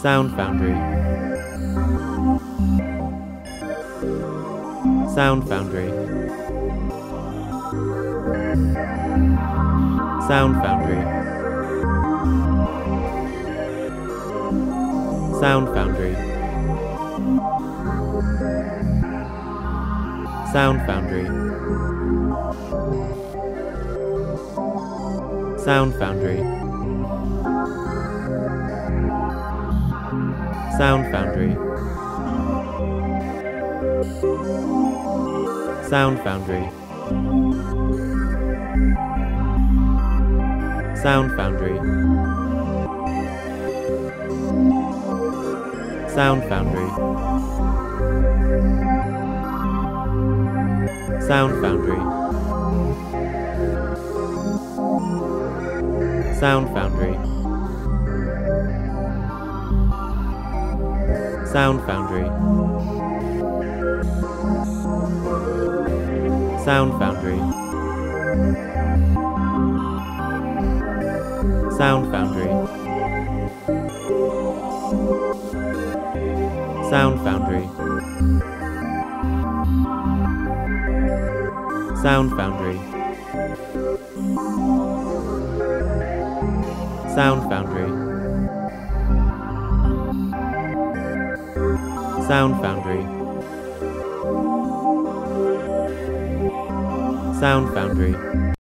Sound Foundry. Sound Foundry. Sound Foundry. Sound Foundry. Sound Foundry. Sound Foundry. Sound Foundry. Sound Foundry. Sound Foundry. Sound Foundry. Sound Foundry. Sound Foundry. Sound Foundry. Sound Foundry. Sound Foundry. Sound Foundry. Sound Foundry. Sound Foundry. Sound Foundry. Sound Foundry.